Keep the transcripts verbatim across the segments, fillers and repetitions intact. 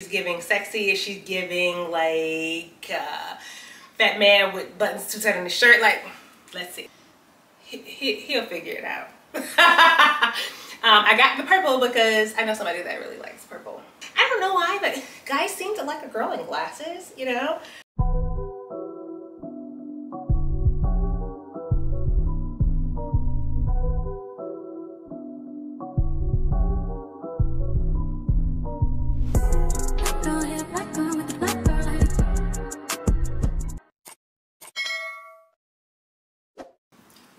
She's giving sexy, is she giving like uh, fat man with buttons too tight in the shirt? Like, let's see. He, he, he'll figure it out. um, I got the purple because I know somebody that really likes purple. I don't know why, but guys seem to like a girl in glasses, you know?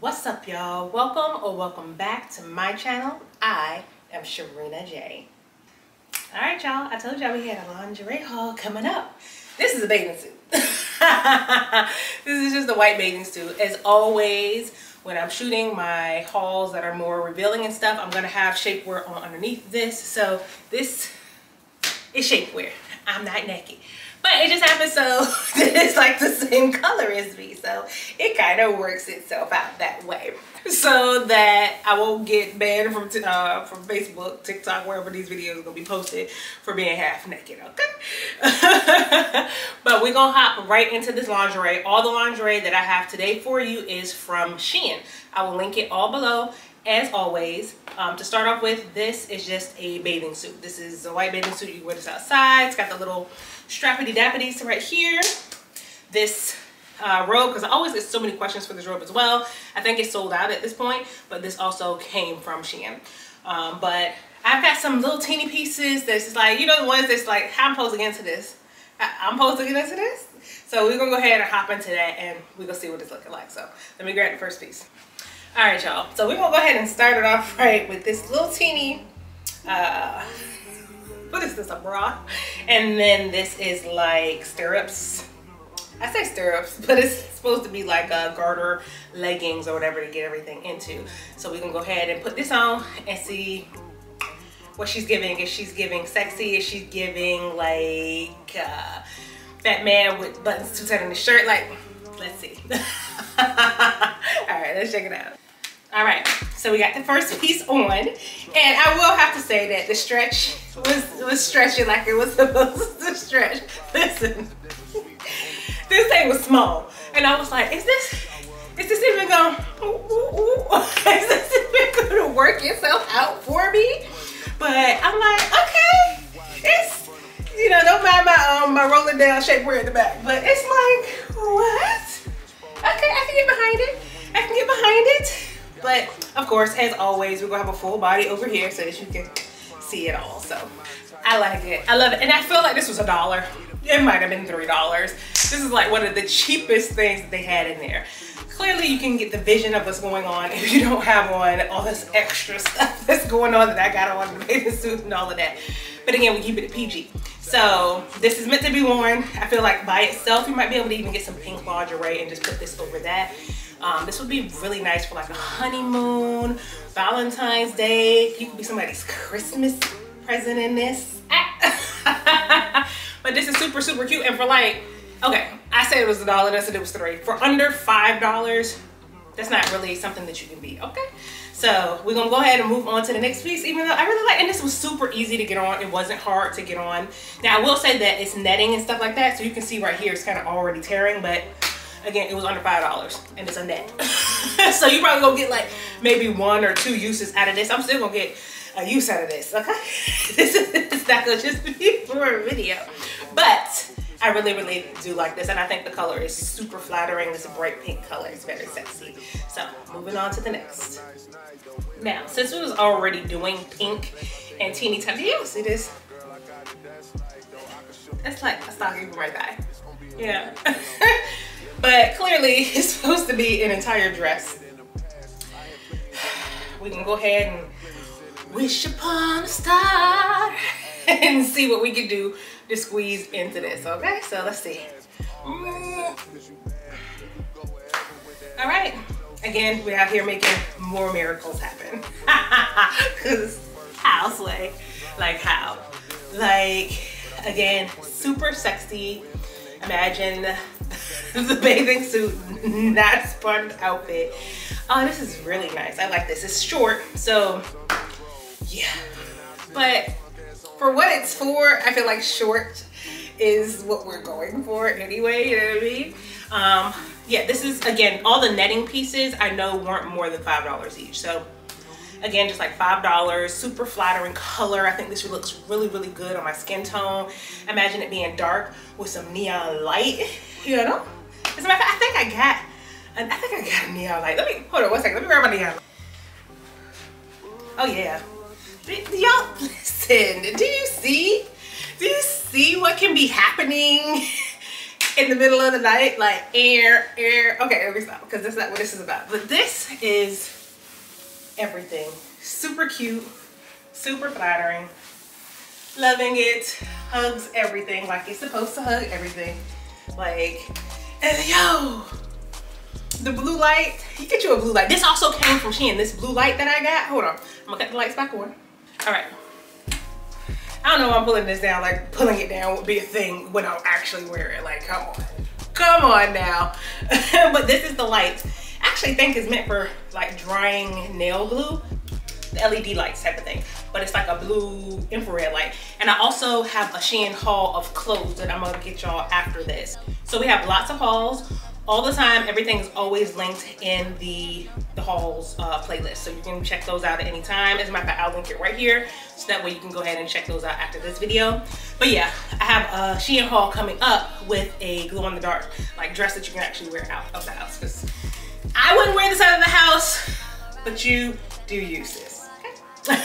What's up, y'all? Welcome or welcome back to my channel. I am Sherrina J. All right, y'all. I told y'all we had a lingerie haul coming up. This is a bathing suit. This is just a white bathing suit. As always, when I'm shooting my hauls that are more revealing and stuff, I'm gonna have shapewear on underneath this. So this is shapewear. I'm not naked. But it just happens so it's like the same color as me, so it kind of works itself out that way, so that I won't get banned from uh, from Facebook, TikTok, wherever these videos are gonna be posted for being half naked, okay? But we're gonna hop right into this lingerie. All the lingerie that I have today for you is from Shein. I will link it all below. As always, um, to start off with, this is just a bathing suit. This is a white bathing suit. You wear this outside. It's got the little strappity dappities right here. This uh, robe, because I always get so many questions for this robe as well. I think it's sold out at this point, but this also came from Shein. Um, but I've got some little teeny pieces that's just like, you know, the ones that's like, how I'm posing into this. I'm posing into this. So we're going to go ahead and hop into that, and we're going to see what it's looking like. So let me grab the first piece. All right, y'all, so we're gonna go ahead and start it off right with this little teeny, uh, what is this, a bra? And then this is like stirrups. I say stirrups, but it's supposed to be like a garter leggings or whatever to get everything into. So we're gonna go ahead and put this on and see what she's giving. Is she's giving sexy? Is she giving like uh, fat man with buttons too tight in the shirt? Like, let's see. All right, let's check it out. All right, so we got the first piece on, and I will have to say that the stretch was was stretching like it was supposed to stretch. Listen, this thing was small, and I was like, is this is this even gonna is this even gonna work itself out for me? But I'm like, okay, it's, you know, don't mind my um my rolling down shapewear in the back, but it's like, what? Okay, I can get behind it. I can get behind it. But of course, as always, we're gonna have a full body over here so that you can see it all. So I like it, I love it. And I feel like this was a dollar. It might have been three dollars. This is like one of the cheapest things that they had in there. Clearly you can get the vision of what's going on if you don't have on all this extra stuff that's going on that I got on, the bathing suit and all of that. But again, we keep it P G. So this is meant to be worn. I feel like by itself, you might be able to even get some pink lingerie and just put this over that. Um, this would be really nice for like a honeymoon, Valentine's Day. You could be somebody's Christmas present in this. But this is super, super cute. And for like, okay, I said it was a dollar, I said it was three. For under five dollars, that's not really something that you can beat, okay? So we're gonna go ahead and move on to the next piece, even though I really like, and this was super easy to get on. It wasn't hard to get on. Now I will say that it's netting and stuff like that, so you can see right here it's kind of already tearing, but again, it was under five dollars and it's a net. So you probably gonna get like maybe one or two uses out of this. I'm still gonna get a use out of this, okay? This is not gonna just be for a video, but I really, really do like this, and I think the color is super flattering. This bright pink color is very sexy. So moving on to the next. Now, since we was already doing pink and teeny tiny, you see this? That's like a stocking right there. Yeah. But clearly, it's supposed to be an entire dress. We can go ahead and wish upon a star and see what we can do to squeeze into this, okay? So let's see. Mm. All right, again, we're out here making more miracles happen. Cause how slay, like how? Like, again, super sexy. Imagine the bathing suit, not spun outfit. Oh, this is really nice, I like this. It's short, so yeah, but for what it's for, I feel like short is what we're going for anyway, you know what I mean? Um, yeah, this is, again, all the netting pieces I know weren't more than five dollars each. So again, just like five dollars, super flattering color. I think this looks really, really good on my skin tone. Imagine it being dark with some neon light, you know? As a matter of fact, I think I got, I think I got a neon light. Let me, hold on one second, let me grab my neon light. Oh yeah. Y'all, listen, do you see? Do you see what can be happening in the middle of the night? Like, air, air. Okay, let me stop, because that's not what this is about. But this is everything. Super cute, super flattering, loving it, hugs everything like it's supposed to hug everything. Like, and yo, the blue light, you get you a blue light. This also came from Shein, this blue light that I got. Hold on, I'm gonna cut the lights back on. All right. I don't know why I'm pulling this down, like pulling it down would be a thing when I'll actually wear it. Like, come on, come on now. But this is the light. I actually think it's meant for like drying nail glue, the L E D lights type of thing. But it's like a blue infrared light. And I also have a Shein haul of clothes that I'm gonna get y'all after this. So we have lots of hauls all the time. Everything is always linked in the, the hauls uh, playlist. So you can check those out at any time. As a matter of fact, I'll link it right here. So that way you can go ahead and check those out after this video. But yeah, I have a Shein haul coming up with a glow in the dark like dress that you can actually wear out of the house. Because I wouldn't wear this out of the house, but you do use this. Okay.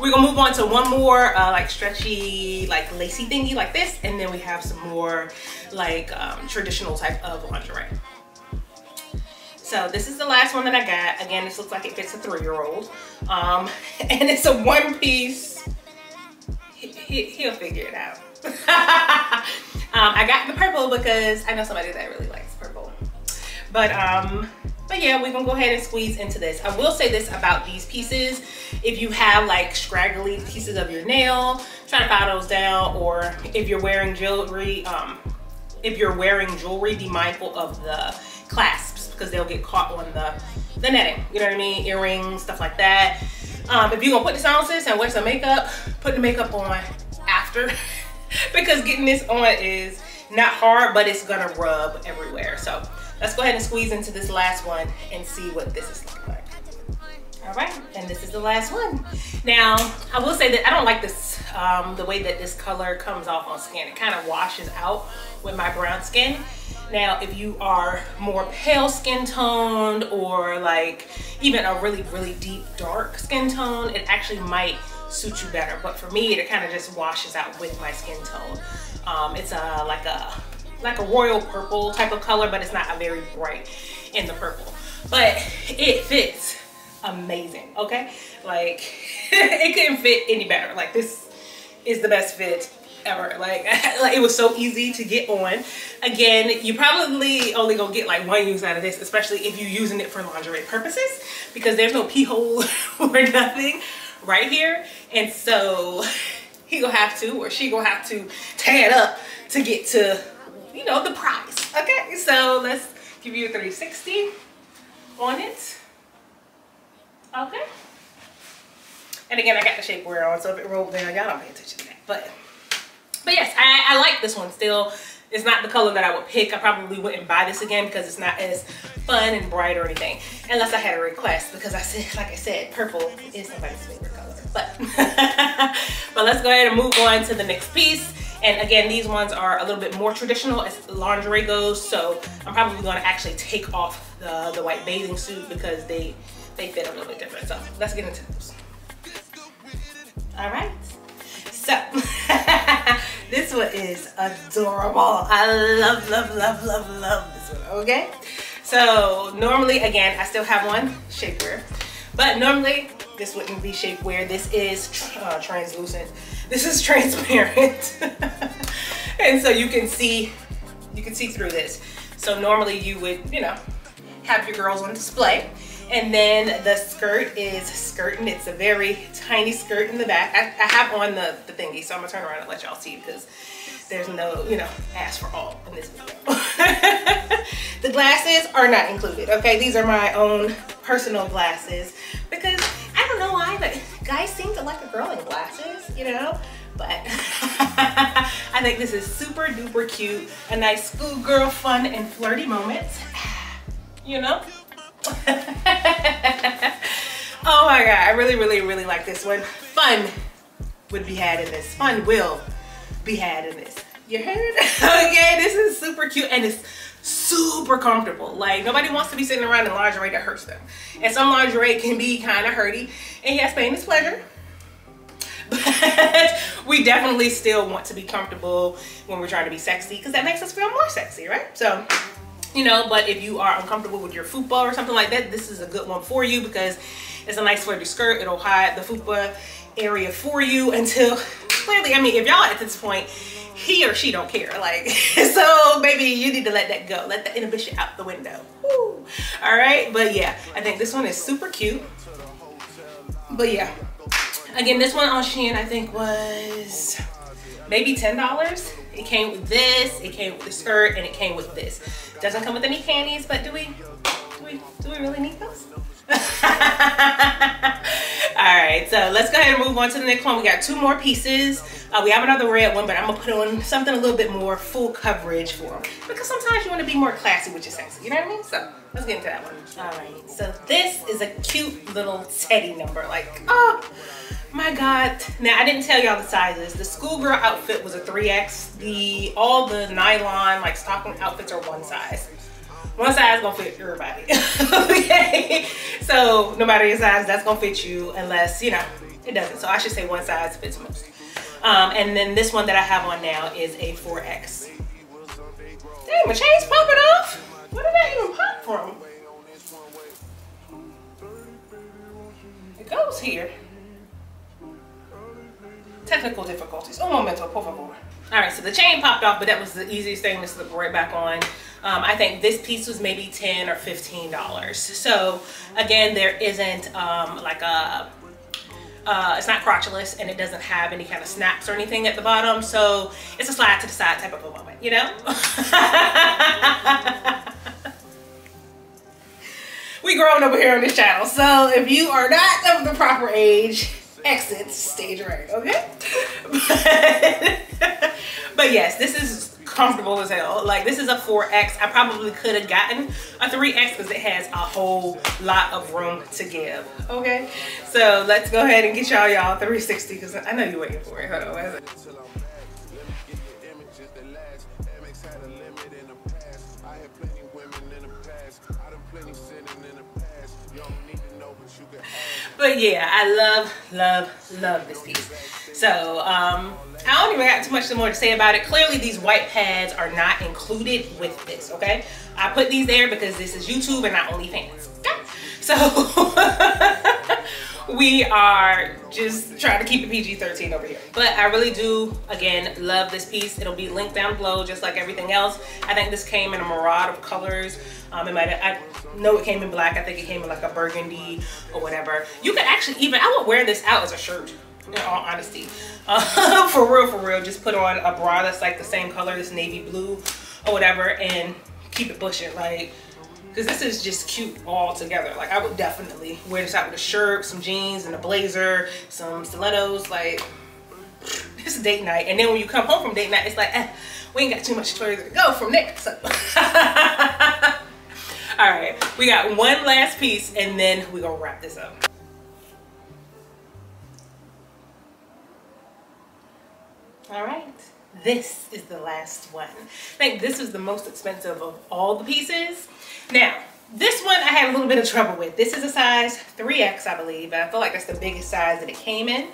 We're gonna move on to one more uh, like stretchy, like lacy thingy like this. And then we have some more like um, traditional type of lingerie. So this is the last one that I got. Again, this looks like it fits a three-year-old. Um, and it's a one piece. He, he, he'll figure it out. um, I got the purple because I know somebody that really likes purple. But um, But yeah, we're gonna go ahead and squeeze into this. I will say this about these pieces. If you have like scraggly pieces of your nail, try to file those down, or if you're wearing jewelry, um, if you're wearing jewelry, be mindful of the clasps because they'll get caught on the, the netting. You know what I mean? Earrings, stuff like that. Um, if you're gonna put this on, sis, and wear some makeup, put the makeup on after because getting this on is not hard, but it's gonna rub everywhere. So let's go ahead and squeeze into this last one and see what this is looking like. All right, and this is the last one. Now, I will say that I don't like this, um, the way that this color comes off on skin. It kind of washes out with my brown skin. Now, if you are more pale skin toned or like even a really, really deep dark skin tone, it actually might suit you better. But for me, it kind of just washes out with my skin tone. Um, it's a, like a, like a royal purple type of color, but it's not a very bright in the purple, but it fits amazing. Okay, like it couldn't fit any better. Like this is the best fit ever. Like, like it was so easy to get on. Again, you probably only gonna get like one use out of this, especially if you're using it for lingerie purposes, because there's no pee hole or nothing right here. And so he gonna have to, or she gonna have to tear it up to get to, you know, the price. Okay, so let's give you a three sixty on it. Okay, and again, I got the shapewear on, so if it rolled down, y'all don't pay attention to that. But but yes, I, I like this one still. It's not the color that I would pick. I probably wouldn't buy this again because it's not as fun and bright or anything, unless I had a request, because I said, like I said, purple is somebody's favorite color. But but let's go ahead and move on to the next piece. And again, these ones are a little bit more traditional as lingerie goes. So I'm probably gonna actually take off the, the white bathing suit because they, they fit a little bit different. So let's get into those. All right, so this one is adorable. I love, love, love, love, love this one, okay? So normally, again, I still have one shapewear, but normally this wouldn't be shapewear. This is tr uh, translucent. This is transparent. And so you can see, you can see through this. So normally you would, you know, have your girls on display. And then the skirt is skirting. It's a very tiny skirt in the back. I, I have on the, the thingy, so I'm gonna turn around and let y'all see because there's no, you know, ask for all in this video. The glasses are not included, okay? These are my own personal glasses because I don't know why, but guys seem to like a girl in glasses, you know? but I think this is super duper cute. A nice schoolgirl fun and flirty moment, you know? Oh my God, I really, really, really like this one. Fun would be had in this. Fun will be had in this. You heard? Okay, this is super cute and it's super comfortable. Like, nobody wants to be sitting around in lingerie that hurts them. And some lingerie can be kind of hurty. And yes, pain is pleasure. But we definitely still want to be comfortable when we're trying to be sexy, because that makes us feel more sexy, right? So, you know, but if you are uncomfortable with your fupa or something like that, this is a good one for you because it's a nice flirty skirt. It'll hide the fupa area for you until, clearly, I mean, if y'all at this point, he or she don't care. Like, so maybe you need to let that go. Let that inhibition out the window. Woo. All right, but yeah, I think this one is super cute. But yeah, again, this one on Shein I think was maybe ten dollars. It came with this, it came with the skirt, and it came with this. Doesn't come with any panties, but do we, do we, do we really need those? All right, so let's go ahead and move on to the next one. We got two more pieces. Uh, we have another red one, but I'm gonna put on something a little bit more full coverage for them, because sometimes you want to be more classy with your sexy, you know what I mean? So let's get into that one. All right, so this is a cute little teddy number. Like, oh my God. Now, I didn't tell y'all the sizes. The schoolgirl outfit was a three X. The all the nylon, like, stocking outfits are one size. One size gonna fit everybody. Okay, so no matter your size, that's gonna fit you, unless, you know, it doesn't. So I should say one size fits most. Um, and then this one that I have on now is a four X. Damn, my chain's popping off. Where did that even pop from? It goes here. Technical difficulties. Un momento, por favor. All right, so the chain popped off, but that was the easiest thing to slip right back on. Um, I think this piece was maybe ten or fifteen dollars. So again, there isn't um, like a, uh, it's not crotchless, and it doesn't have any kind of snaps or anything at the bottom. So it's a slide to the side type of a moment, you know? We growing over here on this channel. So if you are not of the proper age, exit stage right, okay? But, but yes, this is comfortable as hell. Like, this is a four X. I probably could have gotten a three X because it has a whole lot of room to give, okay? So let's go ahead and get y'all y'all three sixty, because I know you're waiting for it. Hold on. But yeah, I love, love, love this piece. So um, I don't even got too much more to say about it. Clearly these white pads are not included with this, okay? I put these there because this is YouTube and not OnlyFans. Okay? So we are just trying to keep it P G thirteen over here. But I really do, again, love this piece. It'll be linked down below just like everything else. I think this came in a myriad of colors. Um, it might have, I know it came in black. I think it came in like a burgundy or whatever. You could actually even, I would wear this out as a shirt, in all honesty. Uh, for real, for real. Just put on a bra that's like the same color, this navy blue or whatever, and keep it bushing. Like, because this is just cute all together. Like, I would definitely wear this out with a shirt, some jeans, and a blazer, some stilettos. Like, this is date night. And then when you come home from date night, it's like, eh, we ain't got too much further to go from next. So. All right, we got one last piece and then we're gonna wrap this up. All right, this is the last one. I think this is the most expensive of all the pieces. Now, this one I had a little bit of trouble with. This is a size three X, I believe. I feel like that's the biggest size that it came in.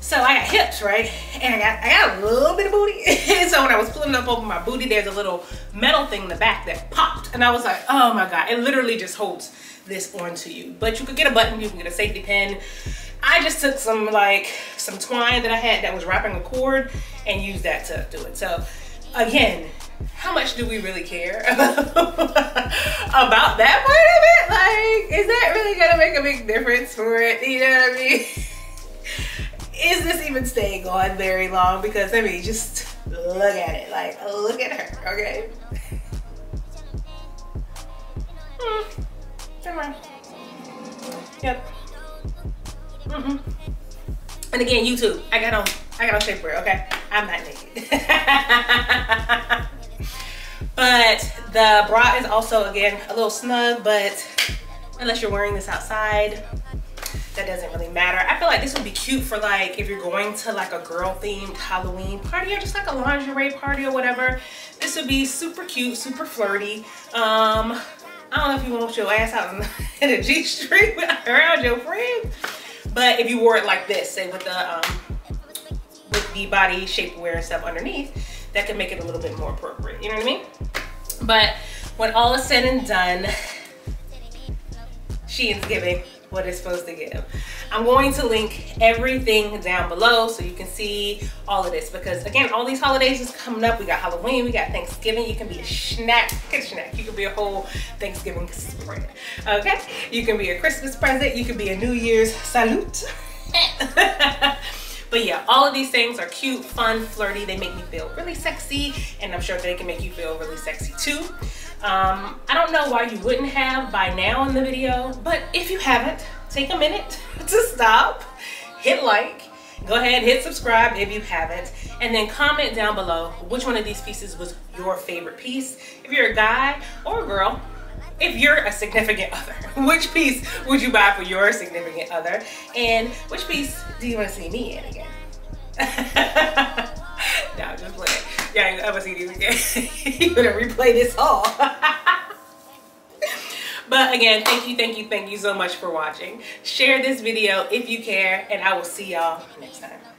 So I got hips, right? And I got, I got a little bit of booty. So when I was pulling up over my booty, there's a little metal thing in the back that popped. And I was like, oh my God, it literally just holds this onto you. But you could get a button, you can get a safety pin. I just took some like, some twine that I had that was wrapping a cord and used that to do it. So again, how much do we really care about that part of it? Like, is that really gonna make a big difference for it? You know what I mean? Is this even staying on very long? Because I mean, just look at it. Like, look at her, okay? Mm. Never mind. Yep. Mm-hmm. And again, YouTube, I got on I got on shapewear, for it, okay? I'm not naked. But the bra is also, again, a little snug, but unless you're wearing this outside, that doesn't really matter. I feel like this would be cute for like, if you're going to like a girl themed Halloween party or just like a lingerie party or whatever. This would be super cute, super flirty. Um, I don't know if you want your ass out in a G-string around your friend, but if you wore it like this, say with the, um, with the body shapewear and stuff underneath, that could make it a little bit more appropriate. You know what I mean? But when all is said and done, Shein's giving what it's supposed to give. I'm going to link everything down below so you can see all of this, because again, all these holidays is coming up. We got Halloween, we got Thanksgiving. You can be a snack, get a snack. You can be a whole Thanksgiving spread, okay? You can be a Christmas present. You can be a New Year's salute. But yeah, all of these things are cute, fun, flirty. They make me feel really sexy, and I'm sure they can make you feel really sexy too. Um, I don't know why you wouldn't have by now in the video, but if you haven't, take a minute to stop, hit like, go ahead, hit subscribe if you haven't, and then comment down below which one of these pieces was your favorite piece. If you're a guy or a girl, if you're a significant other, which piece would you buy for your significant other, and which piece do you want to see me in again? No, I'm just playing. Yeah, I'm gonna see these again. You're gonna replay this all. But again, thank you, thank you, thank you so much for watching. Share this video if you care, and I will see y'all next time.